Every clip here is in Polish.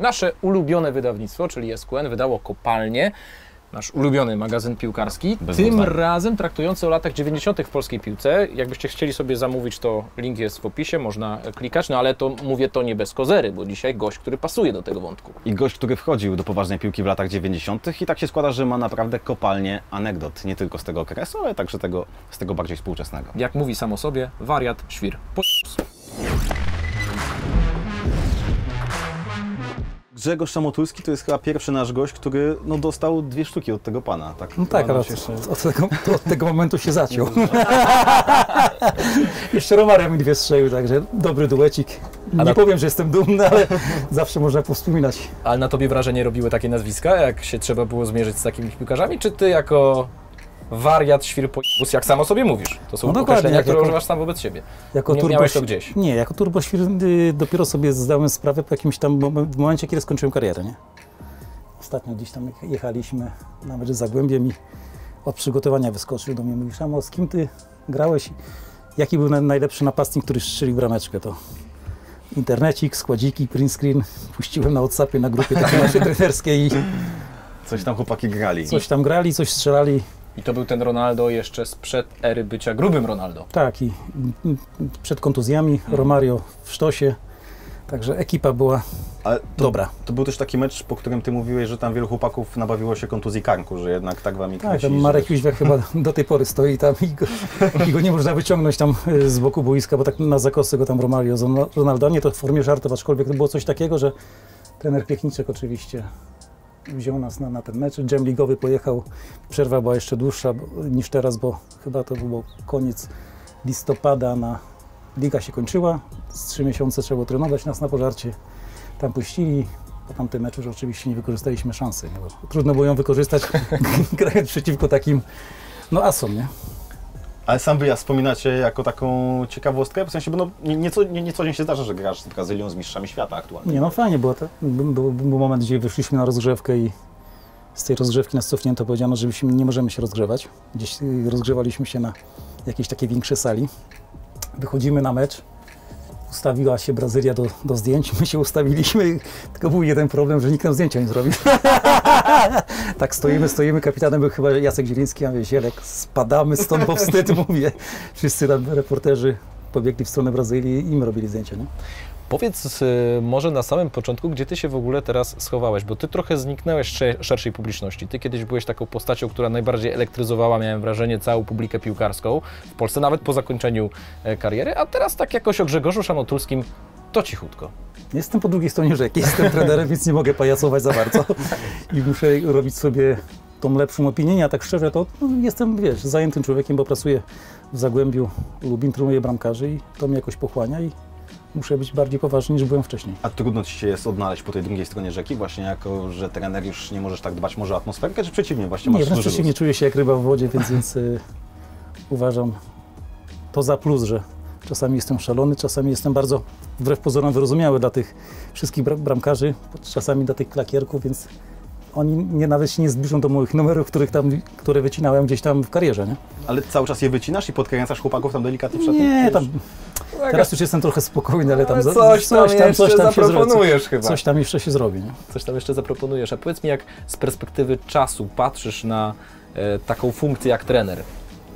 Nasze ulubione wydawnictwo, czyli SQN, wydało Kopalnie, nasz ulubiony magazyn piłkarski, tym razem traktujący o latach 90. w polskiej piłce. Jakbyście chcieli sobie zamówić, to link jest w opisie, można klikać, no ale to mówię to nie bez kozery, bo dzisiaj gość, który pasuje do tego wątku. I gość, który wchodził do poważnej piłki w latach 90. i tak się składa, że ma naprawdę kopalnie anegdot, nie tylko z tego okresu, ale także z tego bardziej współczesnego. Jak mówi sam o sobie, wariat, świr, Grzegorz Szamotulski to jest chyba pierwszy nasz gość, który no, dostał dwie sztuki od tego pana. Tak, no tak, ale od tego momentu się zaciął. Jeszcze Romarem mi dwie strzelił, także dobry duecik. Nie powiem, że jestem dumny, ale zawsze można powspominać. Ale na tobie wrażenie robiły takie nazwiska, jak się trzeba było zmierzyć z takimi piłkarzami? Czy ty jako wariat, świr, po***us, jak sam o sobie mówisz? To są no określenia, które używasz sam wobec siebie. Jako nie miałeś to gdzieś. Nie, jako turboświr dopiero sobie zdałem sprawę po jakimś tam momencie, kiedy skończyłem karierę, nie? Ostatnio gdzieś tam jechaliśmy, nawet z Zagłębiem, i od przygotowania wyskoczył do mnie. Mówi: Szamo, z kim ty grałeś? Jaki był najlepszy napastnik, który strzelił brameczkę? To internecik, składziki, print screen. Puściłem na WhatsAppie, na grupie takiej naszej trenerskiej i... Coś tam chłopaki grali. Coś tam grali, coś strzelali. I to był ten Ronaldo jeszcze sprzed ery bycia grubym Ronaldo. Tak, i przed kontuzjami, Romario w sztosie, także ekipa była dobra. To był też taki mecz, po którym ty mówiłeś, że tam wielu chłopaków nabawiło się kontuzji karku, że jednak tak wam i kręci. Tak, Marek Jóźwiak chyba do tej pory stoi tam i go nie można wyciągnąć tam z boku boiska, bo tak na zakosy go tam Romario z Ronaldo, nie to w formie żartów, aczkolwiek to było coś takiego, że trener Piechniczek oczywiście wziął nas na ten mecz. Jam ligowy pojechał, przerwa była jeszcze dłuższa niż teraz, bo chyba to było koniec listopada, liga się kończyła, z 3 miesiące trzeba było trenować, nas na pożarcie tam puścili. Po tamtym meczu już oczywiście nie wykorzystaliśmy szansy, bo trudno było ją wykorzystać, grając przeciwko takim asom, nie? Ale sam wyjazd wspominacie jako taką ciekawostkę, w sensie, bo nie co dzień się zdarza, że grasz z Brazylią, z mistrzami świata aktualnie. Nie, no fajnie było to. Był moment, gdzie wyszliśmy na rozgrzewkę i z tej rozgrzewki nas cofnięto, powiedziano, że nie możemy się rozgrzewać. Gdzieś rozgrzewaliśmy się na jakiejś takiej większej sali. Wychodzimy na mecz, ustawiła się Brazylia do zdjęć, my się ustawiliśmy, tylko był jeden problem, że nikt nam zdjęcia nie zrobił. Tak stoimy, kapitanem był chyba Jacek Zieliński, ja mówię: Zielek, spadamy stąd, bo wstyd, mówię. Wszyscy tam reporterzy pobiegli w stronę Brazylii i im robili zdjęcia, nie? Powiedz może na samym początku, gdzie ty się w ogóle teraz schowałeś, bo ty trochę zniknąłeś szerszej publiczności. Ty kiedyś byłeś taką postacią, która najbardziej elektryzowała, miałem wrażenie, całą publikę piłkarską w Polsce, nawet po zakończeniu kariery, a teraz tak jakoś o Grzegorzu Szamotulskim to cichutko. Jestem po drugiej stronie rzeki, jestem trenerem, więc nie mogę pajacować za bardzo i muszę robić sobie tą lepszą opinię, a tak szczerze to jestem, wiesz, zajętym człowiekiem, bo pracuję w Zagłębiu Lubin, trenuję bramkarzy i to mnie jakoś pochłania i muszę być bardziej poważny, niż byłem wcześniej. A trudno ci się jest odnaleźć po tej drugiej stronie rzeki, właśnie jako, że trener już nie możesz tak dbać może o atmosferkę, czy przeciwnie, właśnie masz duży przeciwnie, czuję się jak ryba w wodzie, więc uważam to za plus, że czasami jestem szalony, czasami jestem bardzo, wbrew pozorom, wyrozumiały dla tych wszystkich bramkarzy, czasami dla tych klakierków, więc oni nawet się nie zbliżą do moich numerów, które wycinałem gdzieś tam w karierze, nie? Ale cały czas je wycinasz i podkręcasz chłopaków tam delikatnie przed tym? Nie, tam... Teraz już jestem trochę spokojny, ale tam coś tam zaproponujesz chyba. Coś tam jeszcze się zrobi, nie? Coś tam jeszcze zaproponujesz. A powiedz mi, jak z perspektywy czasu patrzysz na taką funkcję jak trener?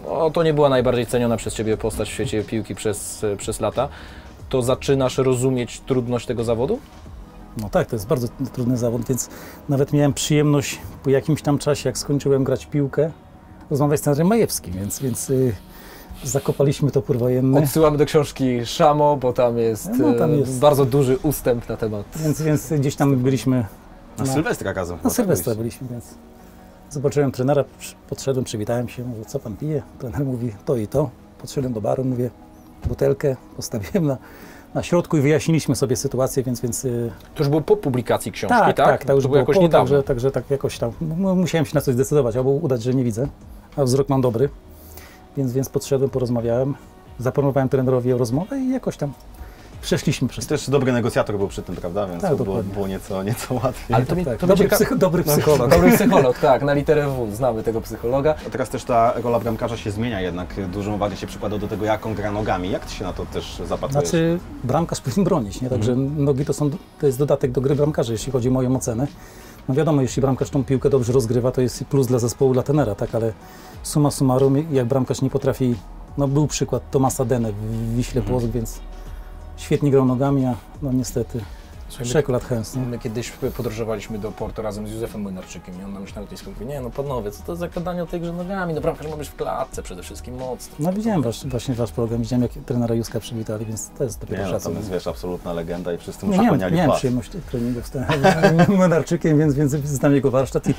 No, to nie była najbardziej ceniona przez ciebie postać w świecie piłki przez lata. To zaczynasz rozumieć trudność tego zawodu? No tak, to jest bardzo trudny zawód, więc nawet miałem przyjemność po jakimś tam czasie, jak skończyłem grać piłkę, rozmawiać z trenerem Majewskim, więc zakopaliśmy to purwojenne. Odsyłamy do książki Szamo, bo tam jest bardzo duży ustęp na temat. Więc gdzieś tam byliśmy... Na Sylwestra kazał. Na Sylwestra byliśmy, więc zobaczyłem trenera, podszedłem, przywitałem się, mówię: co pan pije? Trener mówi: to i to. Podszedłem do baru, mówię: butelkę postawiłem na środku i wyjaśniliśmy sobie sytuację, więc... To już było po publikacji książki, tak? Tak, już było jakoś niedawno. Także tak jakoś tam, musiałem się na coś zdecydować, albo udać, że nie widzę, a wzrok mam dobry. Więc podszedłem, porozmawiałem, zaproponowałem trenerowi o rozmowę i jakoś tam przeszliśmy przez to. Też dobry negocjator był przy tym, prawda? Więc tak, było nieco łatwiej. Ale to dobry psycholog. Dobry psycholog, tak, na literę W znamy tego psychologa. A teraz też ta rola bramkarza się zmienia jednak. Dużą uwagę się przykłada do tego, jak on gra nogami. Jak ty się na to też zapatrujesz? Znaczy, bramkarz powinien bronić, nie? Także nogi to jest dodatek do gry bramkarza, jeśli chodzi o moją ocenę. No wiadomo, jeśli bramkarz tą piłkę dobrze rozgrywa, to jest plus dla zespołu, dla tenera, tak? Ale summa summarum, jak bramkarz nie potrafi... No był przykład Tomasza Denne w Wiśle Płock, więc świetnie grał nogami, a no niestety szekolat chęsny. My kiedyś podróżowaliśmy do Porto razem z Józefem Młynarczykiem i on nam już na lotnisku mówi, nie no panowie, co to zakładanie o tej grze nogami, no bramkarz ma być w klatce przede wszystkim mocno. No widziałem właśnie wasz program, widziałem jak trenera Józka przywitali, więc to jest dopiero szacunek. Nie, no, to jest absolutna legenda i wszyscy muszą koniali pas. Nie miałem przyjemności treningów z Młynarczykiem, więc znam jego warsztat i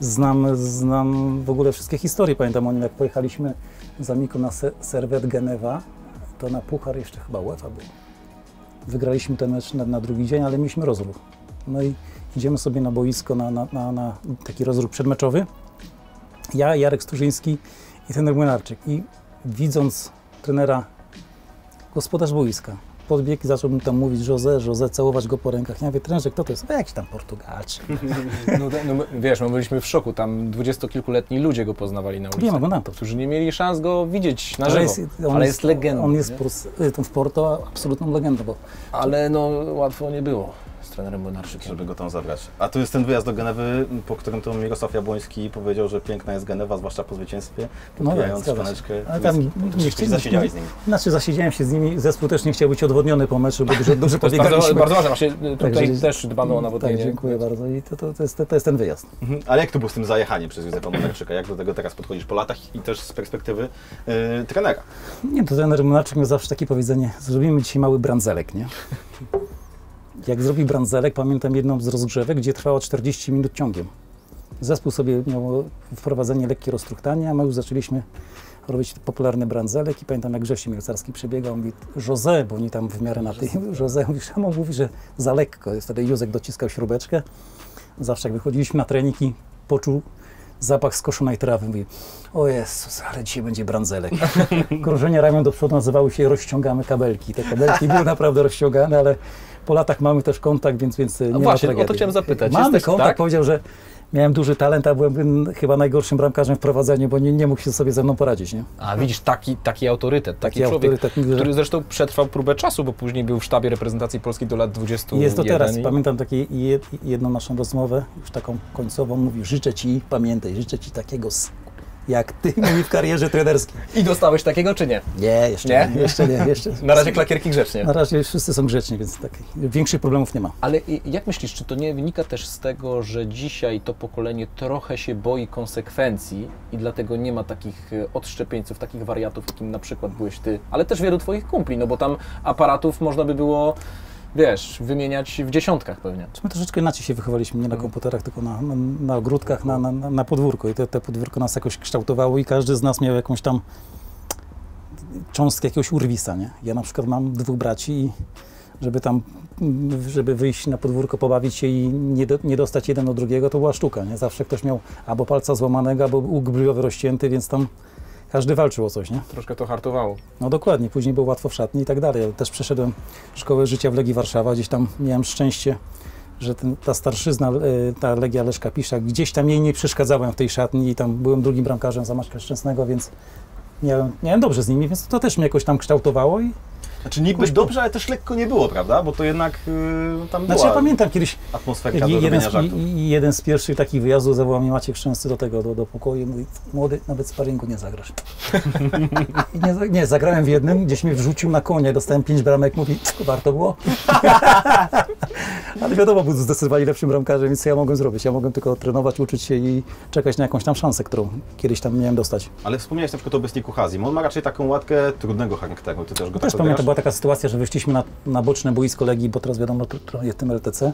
znam w ogóle wszystkie historie. Pamiętam o nim, jak pojechaliśmy z Amiką na serwet Genewa, to na puchar jeszcze chyba UEFA był. Wygraliśmy ten mecz na drugi dzień, ale mieliśmy rozruch. No i idziemy sobie na boisko, na taki rozruch przedmeczowy. Ja, Jarek Sturzyński i trener Młynarczyk. I widząc trenera, gospodarz boiska, podbiegł i zaczął mi tam mówić José, całować go po rękach. Ja mówię, trenerze, kto to jest? Jakiś tam Portugalczyk. No, wiesz, my byliśmy w szoku, tam 20-kilkuletni ludzie go poznawali na ulicy. Wiem, oglądam to. Którzy nie mieli szans go widzieć na żywo, ale jest legendą. On jest w Porto absolutną legendą. Ale no, łatwo nie było z trenerem Młynarczykiem. Żeby go tam zabrać. A tu jest ten wyjazd do Genewy, po którym to Mirosław Jabłoński powiedział, że piękna jest Genewa, zwłaszcza po zwycięstwie, popijając szklaneczkę. Ale tam zasiedziałeś z nimi. Znaczy zasiedziałem się z nimi, zespół też nie chciał być odwodniony po meczu, bo dużo pobiegaliśmy. Bardzo ważne, właśnie tutaj też dbamy o nawodnienie. Tak, dziękuję bardzo i to jest ten wyjazd. Ale jak to było z tym zajechaniem przez Józefa Młynarczyka? Jak do tego teraz podchodzisz po latach i też z perspektywy trenera? Nie, to trener Młynarczyk miał zawsze takie powiedzenie, zrobimy dzisiaj mały brandzelek, nie? Jak zrobił brandzelek, pamiętam jedną z rozgrzewek, gdzie trwało 40 minut ciągiem. Zespół sobie miał wprowadzenie lekkie roztruchtanie, a my już zaczęliśmy robić popularny brandzelek i pamiętam, jak Grzegorz Mielcarski przebiegał, mówi José, bo oni tam w miarę na tej... José mówi, Szamo mówi, że za lekko jest. Wtedy Józek dociskał śrubeczkę. Zawsze jak wychodziliśmy na trening i poczuł zapach skoszonej trawy, mówi o Jezus, ale dzisiaj będzie brandzelek. Krążenia ramion do przodu nazywały się rozciągamy kabelki. Te kabelki były naprawdę rozciągane, ale po latach mamy też kontakt, więc nie ma tragedii. Właśnie, o to chciałem zapytać. Mamy kontakt, tak? Powiedział, że miałem duży talent, a byłem chyba najgorszym bramkarzem w prowadzeniu, bo nie mógł się sobie ze mną poradzić. Nie? A widzisz, taki autorytet, taki człowiek, który zresztą przetrwał próbę czasu, bo później był w sztabie reprezentacji Polski do lat 21. Jest to teraz. Pamiętam jedną naszą rozmowę, już taką końcową, mówi, życzę ci, pamiętaj, życzę ci takiego jak ty mówi w karierze trenerskiej. I dostałeś takiego, czy nie? Nie, jeszcze nie. Na razie klakierki grzecznie. Na razie wszyscy są grzeczni, więc tak, większych problemów nie ma. Ale jak myślisz, czy to nie wynika też z tego, że dzisiaj to pokolenie trochę się boi konsekwencji i dlatego nie ma takich odszczepieńców, takich wariatów, jakim na przykład byłeś ty, ale też wielu twoich kumpli, no bo tam aparatów można by było, wiesz, wymieniać w dziesiątkach pewnie. My troszeczkę inaczej się wychowaliśmy, nie na komputerach, tylko na ogródkach, na podwórku. I to podwórko nas jakoś kształtowało i każdy z nas miał jakąś tam cząstkę jakiegoś urwisa, nie? Ja na przykład mam dwóch braci i żeby wyjść na podwórko, pobawić się i nie dostać jeden od drugiego, to była sztuka, nie? Zawsze ktoś miał albo palca złamanego, albo łuk brwiowy rozcięty, więc tam każdy walczył o coś, nie? Troszkę to hartowało. No dokładnie, później było łatwo w szatni i tak dalej. Ja też przeszedłem szkołę życia w Legii Warszawa, gdzieś tam miałem szczęście, że ta starszyzna, ta Legia Leszka Pisza, gdzieś tam jej nie przeszkadzałem w tej szatni i tam byłem drugim bramkarzem za Maćka Szczęsnego, więc miałem dobrze z nimi, więc to też mnie jakoś tam kształtowało i... Znaczy niby dobrze, ale też lekko nie było, prawda? Bo to jednak tam była... Znaczy ja pamiętam kiedyś atmosferka do robienia żartów. Jeden z pierwszych takich wyjazdów zawołał mnie Maciek Szczęsny do pokoju i mówi, młody, nawet sparingu nie zagrasz. nie, zagrałem w jednym, gdzieś mnie wrzucił na konia, dostałem 5 bramek, mówi, warto było. Ale wiadomo, był zdecydowanie lepszym bramkarzem, więc co ja mogłem zrobić? Ja mogłem tylko trenować, uczyć się i czekać na jakąś tam szansę, którą kiedyś tam miałem dostać. Ale wspomniałeś na przykład o Besniku Hazim. On ma raczej taką łatkę trudnego charakteru, ty też go tak odbierasz? Była taka sytuacja, że wyszliśmy na boczne boisko Legii, bo teraz wiadomo, jest tym LTC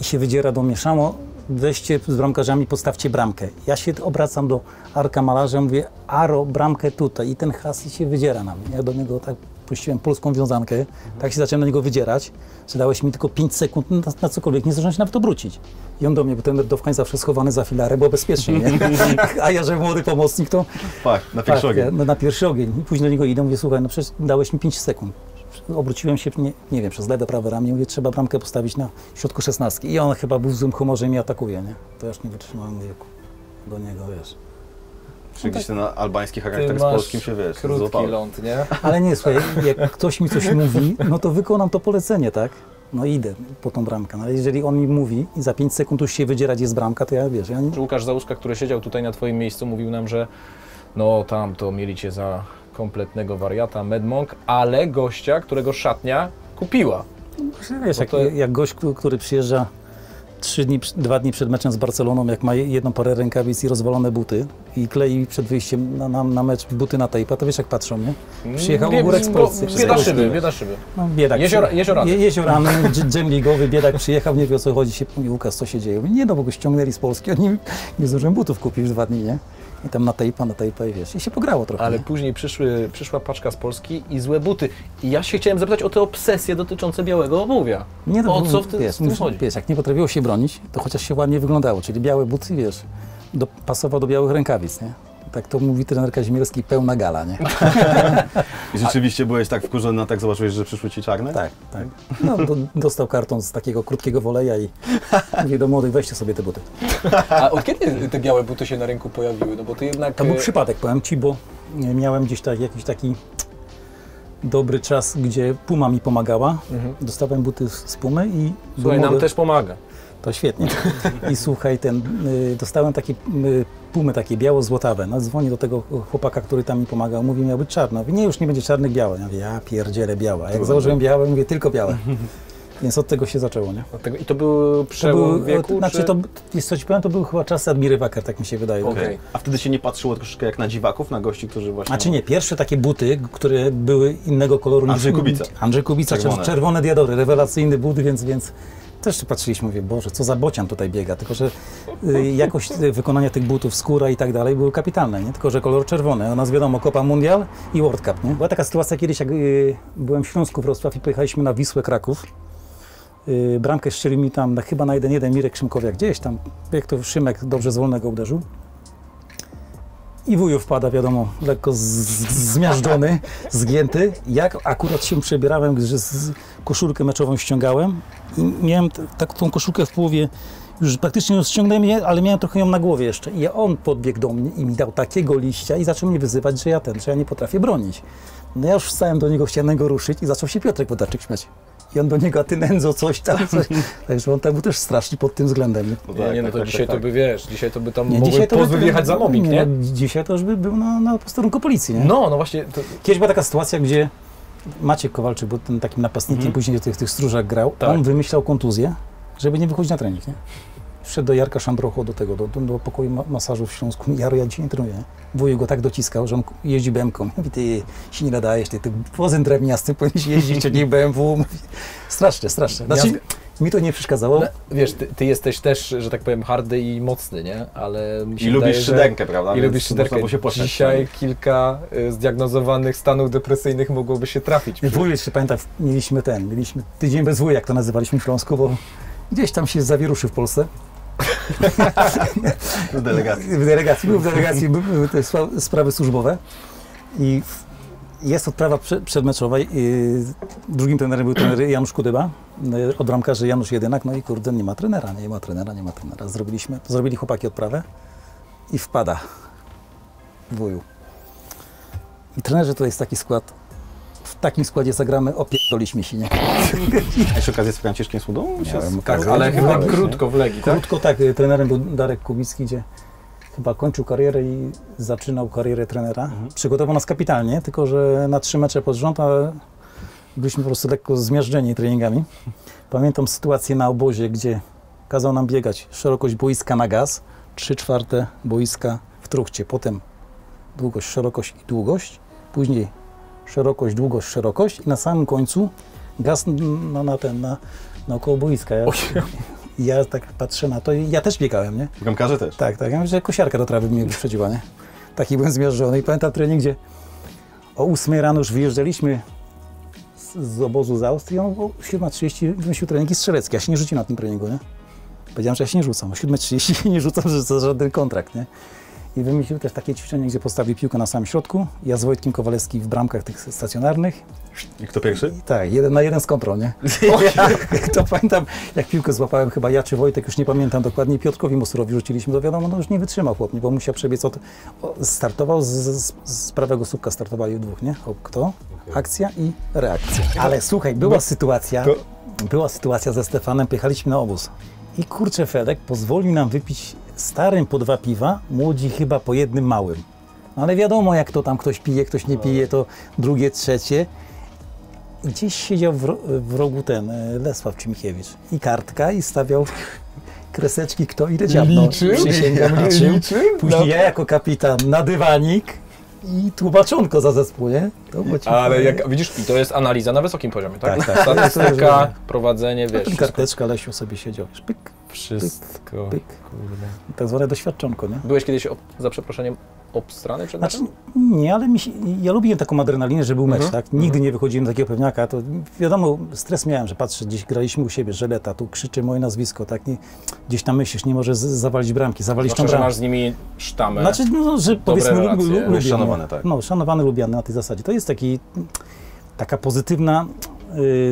i się wydziera do mnie, Szamo, weźcie z bramkarzami, postawcie bramkę. Ja się obracam do Arka Malarza, mówię, Aro, bramkę tutaj i ten Hasi się wydziera na mnie. Ja do niego tak puściłem polską wiązankę, tak się zacząłem na niego wydzierać, że dałeś mi tylko 5 sekund na cokolwiek, nie zdążyłem się nawet obrócić. I on do mnie, bo ten Dowkań zawsze schowany za filarę, bo bezpiecznie, nie? A ja, że młody pomocnik, to... na pierwszy ogień. Ja, no, na pierwszy ogień. I później do niego idę, mówię, słuchaj, no przecież dałeś mi 5 sekund. obróciłem się, nie wiem, przez lewe, prawe ramię, mówię, trzeba bramkę postawić na środku szesnastki. I on chyba był w złym humorze i mnie atakuje, nie? To już nie wytrzymałem wieku do niego, wiesz. Czyli gdzieś ten albański charakter z polskim się, wiesz, krótki ląd, nie? Ale nie, słuchaj, jak ktoś mi coś mówi, no to wykonam to polecenie, tak? No idę po tą bramkę, no, ale jeżeli on mi mówi i za 5 sekund już się wydzierać jest bramka, to ja, wiesz, ja nie... Czy Łukasz Załuska, który siedział tutaj na twoim miejscu, mówił nam, że no tam to mieli cię za kompletnego wariata, medmąk, ale gościa, którego szatnia kupiła. No, wiesz, to... jak gość, który przyjeżdża 2 dni przed meczem z Barceloną, jak ma jedną parę rękawic i rozwalone buty i klei przed wyjściem na mecz buty na tejpa, to wiesz jak patrzą, nie? Przyjechał ogórek z Polski. Bieda szyby. No, biedak. Jeziorany, dżem ligowy, biedak przyjechał, nie wie o co chodzi, się mówi, Łukasz, co się dzieje? Mówi, nie no, bo go ściągnęli z Polski, oni nie zdążyłem butów kupić w 2 dni, nie? I tam na tejpa i wiesz, i się pograło trochę. Ale nie? Później przyszła paczka z Polski i złe buty. I ja się chciałem zapytać o te obsesje dotyczące białego obuwia. Nie, o co w tym chodzi? Wiesz, jak nie potrafiło się bronić, to chociaż się ładnie wyglądało, czyli białe buty, wiesz, pasował do białych rękawic, nie? Tak to mówi trener Kazimierski, pełna gala, nie? I rzeczywiście byłeś tak wkurzony, a tak zobaczyłeś, że przyszły ci czarne? Tak, tak. No, dostał karton z takiego krótkiego woleja i mówię do młodych, weźcie sobie te buty. A od kiedy te białe buty się na rynku pojawiły? No bo to jednak... To był przypadek, powiem ci, bo miałem gdzieś tak, jakiś taki dobry czas, gdzie Puma mi pomagała. Mhm. Dostałem buty z Pumy i... Słuchaj, nam też pomaga. To świetnie. I słuchaj, dostałem takie Pumy, takie biało-złotawe. No, dzwonię do tego chłopaka, który tam mi pomagał, mówi, miał być czarno. Mówi, nie, już nie będzie czarnych, białe. Ja mówię, ja pierdzielę, białe. A jak założyłem białe, mówię, tylko białe. Więc od tego się zaczęło, nie? I to był przełom wieku, czy... Znaczy, to jest coś powiem, to były chyba czasy Admiry Wakker, tak mi się wydaje. Okay. A wtedy się nie patrzyło troszeczkę jak na dziwaków, na gości, którzy właśnie... Znaczy nie, pierwsze takie buty, które były innego koloru niż... Andrzej Kubica, czerwone diadory, rewelacyjny but, więc... Też patrzyliśmy, mówię, Boże, co za bocian tutaj biega, tylko że jakość wykonania tych butów, skóra i tak dalej były kapitalne, nie? Tylko że kolor czerwony, u nas wiadomo, Copa Mundial i World Cup, nie? Była taka sytuacja kiedyś, jak byłem w Śląsku, w Wrocławiu, pojechaliśmy na Wisłę Kraków, bramkę strzelił mi tam chyba na 1-1 Mirek Szymkowiak gdzieś tam, jak to Szymek dobrze z wolnego uderzył. I wuju wpada, wiadomo, lekko zmiażdżony, zgięty. Jak akurat się przebierałem, że koszulkę meczową ściągałem i miałem tą koszulkę w połowie, już praktycznie ją ściągnąłem, ale miałem trochę ją na głowie jeszcze. I on podbiegł do mnie i mi dał takiego liścia i zaczął mnie wyzywać, że ja nie potrafię bronić. No ja już wstałem do niego, chciałem go ruszyć i zaczął się Piotrek Wodarczyk śmiać. I on do niego, a ty nędzo coś tam, coś. Także on tam był też straszny pod tym względem. No tak, dzisiaj to by, wiesz, dzisiaj to by tam mogły pozwy wjechać za mobbing, nie? No, dzisiaj to już by był na posterunku policji, nie? No właśnie. To... Kiedyś była taka sytuacja, gdzie Maciek Kowalczyk był takim napastnikiem, później w tych stróżach grał. Tak. On wymyślał kontuzję, żeby nie wychodzić na trening, nie? Wszedł do Jarka Szandrocho, do pokoju masażu w Śląsku. Jaro, ja dzisiaj nie trenuję. Wuju go tak dociskał, że on jeździ BMW-ką. Mówi, ty się nie nadajesz, ty wozem drewniastym powinieneś jeździć, a nie BMW. Mówi, straszne. Znaczy, mi to nie przeszkadzało. No, wiesz, ty jesteś też, że tak powiem, hardy i mocny, nie? Ale mi się wydaje, lubisz szyderkę, prawda? I lubisz szyderkę. Dzisiaj kilka zdiagnozowanych stanów depresyjnych mogłoby się trafić. Wuj, jeszcze pamiętam, mieliśmy tydzień bez wuj, jak to nazywaliśmy w Śląsku, bo gdzieś tam się zawieruszył w Polsce. Był w delegacji, były te sprawy służbowe i jest odprawa przedmeczowa. Drugim trenerem był trener Janusz Kudyba, od bramkarzy Janusz Jedynak, no i kurde, nie ma trenera. Zrobili chłopaki odprawę i wpada wuju. I trenerze, to jest taki skład, w takim składzie zagramy, opierdoliśmy się, nie? A jeszcze okazję z Franciszkiem Słudą? Ale chyba krótko w Legii, tak? Krótko, tak. Trenerem był Darek Kubicki, gdzie chyba kończył karierę i zaczynał karierę trenera. Przygotował nas kapitalnie, tylko że na 3 mecze pod rząd, ale byliśmy po prostu lekko zmiażdżeni treningami. Pamiętam sytuację na obozie, gdzie kazał nam biegać szerokość boiska na gaz, 3/4 boiska w truchcie, potem długość, szerokość i długość, później szerokość, długość, szerokość i na samym końcu gaz na około boiska. Ja tak patrzę na to i ja też biegałem, nie? Bramkarze też? Tak. Ja myślę, że kosiarka do trawy mnie wyprzedziła, nie? Taki byłem zmiażdżony. I pamiętam trening, gdzie o 8 rano już wyjeżdżaliśmy z obozu z Austrii, on o 7:30 wymyślił treningi strzeleckie. Ja się nie rzuciłem na tym treningu, nie? Powiedziałem, że ja się nie rzucam. O 7:30 nie rzucam, że to żaden kontrakt, nie? I wymyślił też takie ćwiczenie, gdzie postawił piłkę na samym środku. Ja z Wojtkiem Kowalewskim w bramkach tych stacjonarnych. I kto pierwszy? I tak, 1 na 1 z kontrą, nie? To pamiętam, jak piłkę złapałem chyba ja czy Wojtek, już nie pamiętam dokładnie, Piotrkowi Musurowi rzuciliśmy, to wiadomo, no już nie wytrzymał chłop, nie, bo musiał przebiec od... Startował z prawego słupka, startowali dwóch, nie? Kto? Akcja i reakcja. Ale słuchaj, była sytuacja ze Stefanem, pojechaliśmy na obóz. I kurczę, Fedek pozwolił nam wypić starym po 2 piwa, młodzi chyba po 1 małym. No ale wiadomo, jak to tam ktoś pije, ktoś nie pije, to drugie, trzecie. Gdzieś siedział w rogu ten Lesław Czymkiewicz i kartka i stawiał kreseczki, kto ile dziabnął. Liczył. Później ja jako kapitan na dywanik i tłumaczonko za zespół, nie? Ale jak widzisz, i to jest analiza na wysokim poziomie, tak? Tak, tak. Statystyka, prowadzenie, wiesz. No, karteczka, Lesiu sobie siedział. Pyk. Wszystko. Pyk. Kurde. Tak zwane doświadczonko, nie? Byłeś kiedyś, za przeproszeniem, obstrany przed meczem? Znaczy, nie, ale ja lubiłem taką adrenalinę, że był mecz, tak? Nigdy nie wychodziłem do takiego pewniaka. To wiadomo, stres miałem, że patrzę, gdzieś graliśmy u siebie, Żeleta, tu krzyczy moje nazwisko, tak? Nie, gdzieś tam myślisz, nie możesz zawalić bramki, zawalić tą bramkę. Masz z nimi sztamę. Znaczy, no, że powiedzmy, lubię. Szanowany, tak. No, szanowany, lubiany na tej zasadzie. To jest taka pozytywna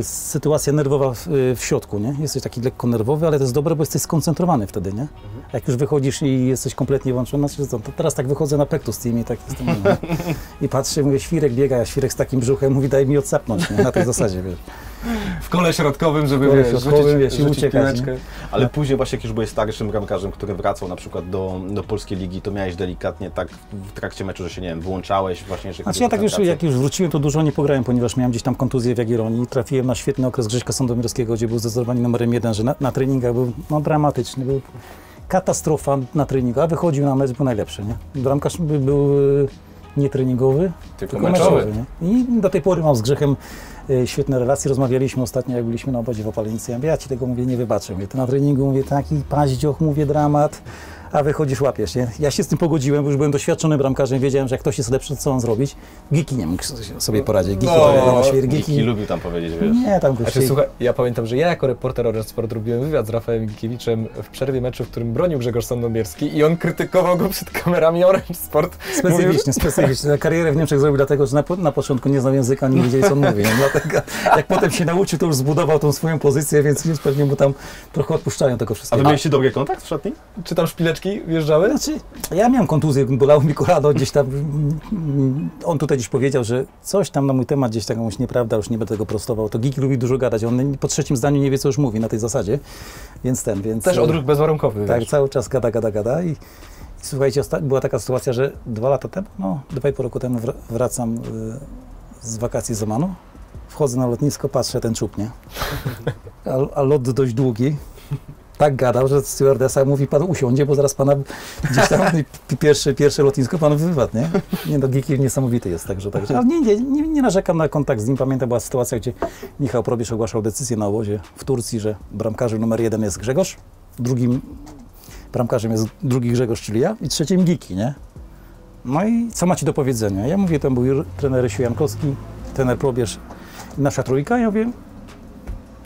sytuacja nerwowa w środku, nie? Jesteś taki lekko nerwowy, ale to jest dobre, bo jesteś skoncentrowany wtedy, nie? Jak już wychodzisz i jesteś kompletnie włączony, to teraz tak wychodzę na pektus z tymi i tak jestem, nie? I patrzę, mówię, świrek biega, ja świrek z takim brzuchem, mówi, daj mi odsapnąć, nie? Na tej zasadzie, wiesz. W kole środkowym, żeby rzucić piłeczkę. Nie? Ale tak. Później właśnie, jak już byłeś starszym bramkarzem, który wracał na przykład do polskiej ligi, to miałeś delikatnie tak w trakcie meczu, że się, nie wiem, wyłączałeś właśnie. Znaczy ja tak już, jak już wróciłem, to dużo nie pograłem, ponieważ miałem gdzieś tam kontuzję w Jagiellonii. Trafiłem na świetny okres Grześka Sandomirskiego, gdzie był zdecydowanie numerem 1, że na treningach był no, dramatyczny, był katastrofa na treningu, a wychodził na mecz, był najlepszy, nie? Bramkarz był nie treningowy, tylko meczowy, nie? I do tej pory mam z Grzechem świetne relacje. Rozmawialiśmy ostatnio, jak byliśmy na obozie w Opalenicy. Ja mówię, ja ci tego, mówię, nie wybaczę. Mówię, to na treningu, mówię, taki paździoch, mówię, dramat, a wychodzisz, łapiesz, nie? Ja się z tym pogodziłem, bo już byłem doświadczonym bramkarzem, wiedziałem, że jak ktoś jest lepszy, co on zrobić. Giki nie mógł sobie poradzić. Giki lubił tam powiedzieć, wiesz. Nie, tam znaczy, słuchaj, ja pamiętam, że ja jako reporter Orange Sport robiłem wywiad z Rafałem Gikiewiczem w przerwie meczu, w którym bronił Grzegorz Sandomierski i on krytykował go przed kamerami Orange Sport. Specyficznie. Karierę w Niemczech zrobił dlatego, że na początku nie znał języka, nie wiedzieli, co on mówi. Jak potem się nauczył, to już zbudował tą swoją pozycję, więc już pewnie mu tam trochę odpuszczają tego wszystkiego. A wy mieliście dobry kontakt w szatni? Czy tam szpileczki wjeżdżały? Znaczy, ja miałem kontuzję, bolało mi kolano, gdzieś tam, on tutaj gdzieś powiedział, że coś tam na mój temat gdzieś taką już nieprawda, już nie będę tego prostował, to Giki lubi dużo gadać, on po trzecim zdaniu nie wie, co już mówi na tej zasadzie, więc ten, więc... Też odruch bezwarunkowy. Tak, wiesz. Cały czas gada i... Słuchajcie, była taka sytuacja, że 2 lata temu, no 2,5 roku temu wracam z wakacji z Omanu. Wchodzę na lotnisko, patrzę, ten czub, nie? A lot dość długi. Tak gadał, że stewardesa mówi, pan usiądzie, bo zaraz pana gdzieś tam pierwsze lotnisko, pan wywadł, nie? Nie, no Giki niesamowity jest, także. Ale nie narzekam na kontakt z nim. Pamiętam, była sytuacja, gdzie Michał Probierz ogłaszał decyzję na obozie w Turcji, że bramkarzem numer 1 jest Grzegorz, drugim bramkarzem jest drugi Grzegorz, czyli ja, i trzecim Giki, nie? No i co macie do powiedzenia? Ja mówię, tam był trener Rysiu Jankowski, trener Probierz, nasza trójka. Ja wiem,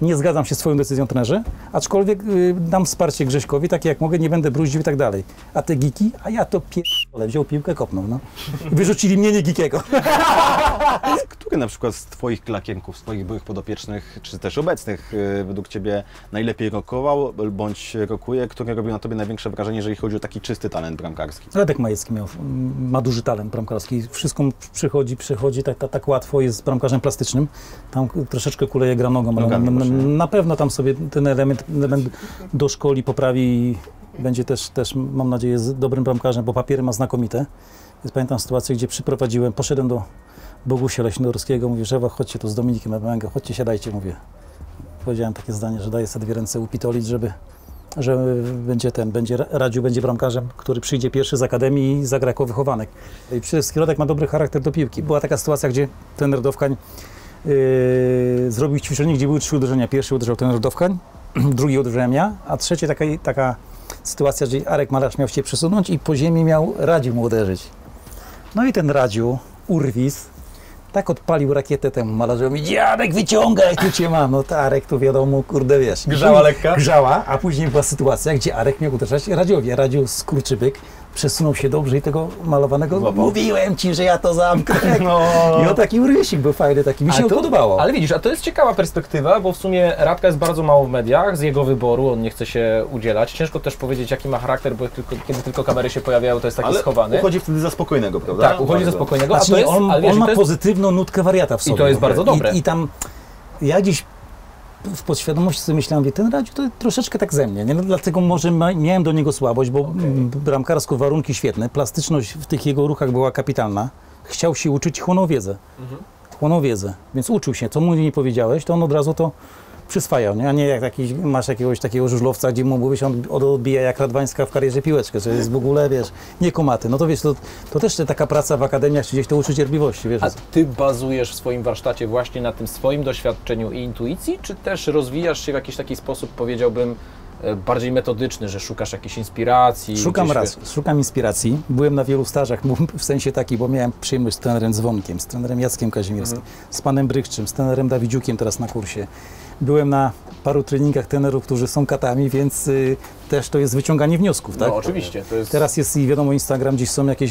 nie zgadzam się z swoją decyzją, trenerze, aczkolwiek dam wsparcie Grześkowi, takie jak mogę, nie będę bruździł i tak dalej. A te Giki, a ja to ale wziął piłkę, kopnął, no. Wyrzucili mnie, nie Gikiego. Który na przykład z twoich klakienków, z twoich byłych podopiecznych, czy też obecnych, według ciebie najlepiej rokował, bądź rokuje, który robił na tobie największe wrażenie, jeżeli chodzi o taki czysty talent bramkarski? Radek Majecki ma duży talent bramkarski. Wszystko przychodzi tak łatwo, jest bramkarzem plastycznym. Tam troszeczkę kuleje gra nogą, ale na pewno tam sobie ten element doszkoli, poprawi i będzie też, mam nadzieję, z dobrym bramkarzem, bo papiery ma znakomite. Więc pamiętam sytuację, gdzie poszedłem do Bogusia Leśnorskiego, mówię, że chodźcie tu z Dominikiem Ebemega, chodźcie, siadajcie, mówię. Powiedziałem takie zdanie, że daję sobie 2 ręce upitolić, że będzie radził, będzie bramkarzem, który przyjdzie pierwszy z akademii i zagra jako wychowanek. I przede wszystkim Radek ma dobry charakter do piłki. Była taka sytuacja, gdzie trener Dowchań zrobił ćwiczenie, gdzie były 3 uderzenia. Pierwszy uderzał trener Dowchań, drugi uderzałem ja, a trzecie taka sytuacja, że Arek Malarz miał się przesunąć i po ziemi radził mu uderzyć. No i ten radził, Urwis, tak odpalił rakietę temu Malarzowi, dziadek, wyciągaj, tu cię mam. No to Arek, tu wiadomo, kurde, wiesz. Grzała lekka? Grzała, a później była sytuacja, gdzie Arek miał uderzać Radziowi. Radził skurczybyk, przesunął się dobrze i tego malowanego Baba. Mówiłem ci, że ja to zamknę. No. I on taki rysik był fajny, taki mi się podobało. Ale widzisz, a to jest ciekawa perspektywa, bo w sumie Radka jest bardzo mało w mediach, z jego wyboru on nie chce się udzielać. Ciężko też powiedzieć, jaki ma charakter, bo kiedy tylko kamery się pojawiają, to jest taki ale schowany. Uchodzi wtedy za spokojnego, prawda? Tak, uchodzi za spokojnego. Znaczy, a to jest, ale wiesz, on ma to jest pozytywną nutkę wariata w sobie. I to jest bardzo dobre. I tam ja dziś w podświadomości sobie myślałem, wie, ten Radziu to troszeczkę tak ze mnie, nie? No, dlatego może miałem do niego słabość, bo bramkarsko warunki świetne, plastyczność w tych jego ruchach była kapitalna. Chciał się uczyć i chłonął wiedzę. Chłonął wiedzę, więc uczył się. Co mu nie powiedziałeś, to on od razu to przyswajał, nie? A nie jak taki, masz jakiegoś takiego żużlowca, gdzie mu się on odbija jak Radwańska w karierze piłeczkę, że jest w ogóle, wiesz, niekomaty. No to wiesz, to też taka praca w akademiach, czy gdzieś to uczy cierpliwości, wiesz. A ty bazujesz w swoim warsztacie właśnie na tym swoim doświadczeniu i intuicji, czy też rozwijasz się w jakiś taki sposób, powiedziałbym, bardziej metodyczny, że szukasz jakiejś inspiracji? Szukam inspiracji. Byłem na wielu stażach, w sensie taki, bo miałem przyjemność z trenerem Dzwonkiem, z trenerem Jackiem Kazimierskim, z panem Brychczym, z trenerem Dawidziukiem teraz na kursie. Byłem na paru treningach trenerów, którzy są katami, więc też to jest wyciąganie wniosków, tak? No oczywiście. To jest... Teraz jest, wiadomo, Instagram, gdzieś są jakieś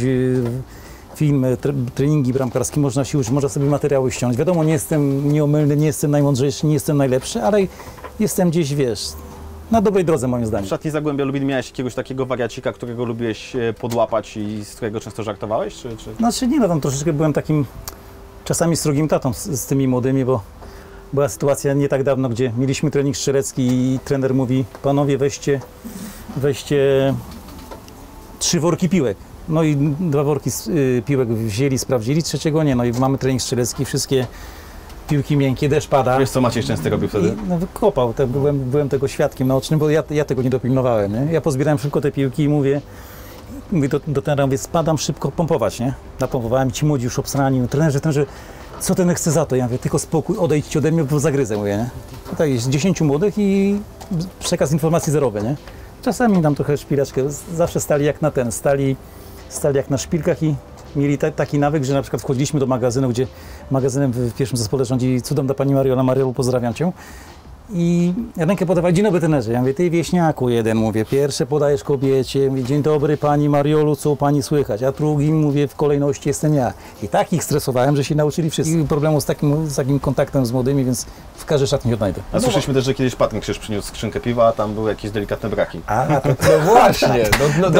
filmy, treningi bramkarskie, można się uczyć, można sobie materiały ściągnąć. Wiadomo, nie jestem nieomylny, nie jestem najmądrzejszy, nie jestem najlepszy, ale jestem gdzieś, wiesz, na dobrej drodze, moim zdaniem. W szatni Zagłębia Lubin miałeś jakiegoś takiego wariacika, którego lubiłeś podłapać i z którego często żartowałeś? Czy... Znaczy nie, no tam troszeczkę byłem takim, czasami srogim tatą z tymi młodymi, bo była sytuacja nie tak dawno, gdzie mieliśmy trening strzelecki i trener mówi: panowie, weźcie 3 worki piłek. No i 2 worki piłek wzięli, sprawdzili, trzeciego nie. No i mamy trening strzelecki, wszystkie piłki miękkie, deszcz pada. Wiesz co Maciej Szczęsny robił wtedy? I, no, kopał, byłem tego świadkiem naocznym, bo ja tego nie dopilnowałem, nie? Ja pozbierałem szybko te piłki i mówię do trenera, mówię: spadam szybko pompować, nie? Napompowałem, ci młodzi już obsrani, no, trenerze, co ten chce za to? Ja mówię: tylko spokój, odejdźcie ode mnie, bo zagryzę, mówię, nie? Tak jest, 10 młodych i przekaz informacji zerowy, nie? Czasami tam trochę szpileczkę, zawsze stali jak na szpilkach i mieli taki nawyk, że na przykład wchodziliśmy do magazynu, gdzie magazynem w pierwszym zespole rządzi cudowna pani Mariola, pozdrawiam cię. I rękę podawali: dzień dobry trenerze. Ja mówię: ty wieśniaku jeden, mówię, pierwsze podajesz kobiecie, mówię: dzień dobry pani Mariolu, co pani słychać, a drugim, mówię, w kolejności jestem ja. I tak ich stresowałem, że się nauczyli wszyscy. I problemu z takim kontaktem z młodymi, więc w każdej szatni odnajdę. A słyszeliśmy też, że kiedyś Patryk Krzyż przyniósł skrzynkę piwa, a tam były jakieś delikatne braki. A to no właśnie,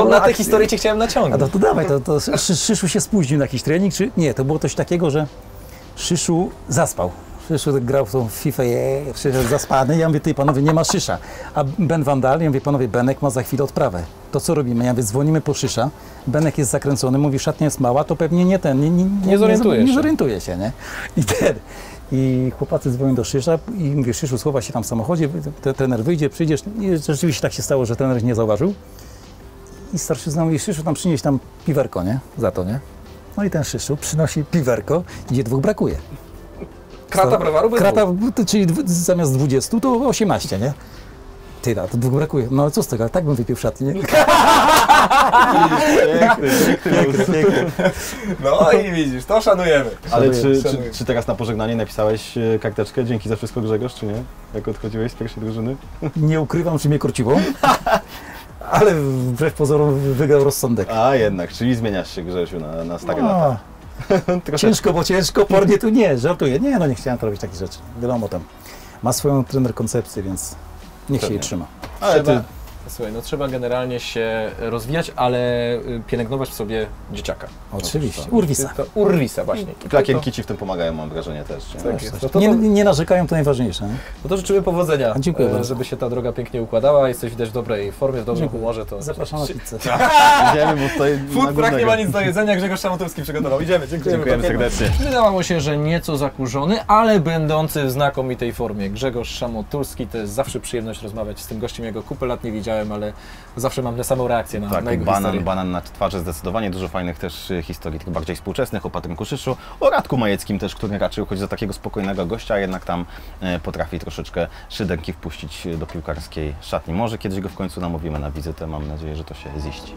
na tę historię cię chciałem naciągnąć. A to dawaj, to Szyszu się spóźnił na jakiś trening, czy nie? To było coś takiego, że Szyszu zaspał. Przyszedł, grał w tą FIFA, przyszedł zaspany. Ja mówię: ty panowie, nie ma Szysza. A Ben Wandal, ja mówię: panowie, Benek ma za chwilę odprawę. To co robimy? Ja mówię: dzwonimy po Szysza, Benek jest zakręcony, mówi: szatnia jest mała, to pewnie nie ten, nie zorientuje się, nie? I chłopacy dzwonią do Szysza i mówię: Szyszu, schowa się tam w samochodzie, trener wyjdzie, przyjdziesz. I rzeczywiście tak się stało, że trener nie zauważył. I starszyzna mówi: Szyszu, tam przynieść tam piwerko, nie? Za to, nie? No i ten Szyszu przynosi piwerko, gdzie 2 brakuje. Krata browaru by krata, czyli zamiast 20 to 18, nie? Ty, da, to 2 brakuje. No ale co z tego, ale tak bym wypił w szatni, nie? No i widzisz, to szanujemy. Ale czy teraz na pożegnanie napisałeś karteczkę dzięki za wszystko, Grzegorz, czy nie? Jak odchodziłeś z pierwszej drużyny? Nie ukrywam, czy mnie korciło. Ale wbrew pozorom wygrał rozsądek. A jednak, czyli zmieniasz się, Grzesiu, na stare lata. Ciężko, bo ciężko, pornie tu nie, żartuję. Nie, no nie chciałem to robić takich rzeczy. Wiadomo, tam ma swoją trener koncepcję, więc niech się jej trzyma. Ale słuchaj, no trzeba generalnie się rozwijać, ale pielęgnować w sobie dzieciaka. Oczywiście. Urwisa. Urwisa właśnie. Klakienki ci w tym pomagają, mam wrażenie też. Nie narzekają, to najważniejsze. No to życzymy powodzenia. Dziękuję bardzo. Żeby się ta droga pięknie układała. Jesteś widać w dobrej formie, w dobrym humorze. To zapraszam na pizzę. Food brak, nie ma nic do jedzenia. Grzegorz Szamotulski przygotował. Idziemy. Dziękujemy serdecznie. Wydawało się, że nieco zakurzony, ale będący w znakomitej formie. Grzegorz Szamotulski, to jest zawsze przyjemność rozmawiać z tym gościem. Jego kupę lat nie widziałem, ale zawsze mam tę samą reakcję na jego historię. Banan na twarzy zdecydowanie, dużo fajnych też historii, tych bardziej współczesnych, o Patryku Szyszu, o Radku Majeckim też, który raczej uchodzi za takiego spokojnego gościa, a jednak tam potrafi troszeczkę szyderki wpuścić do piłkarskiej szatni. Może kiedyś go w końcu namówimy na wizytę, mam nadzieję, że to się ziści.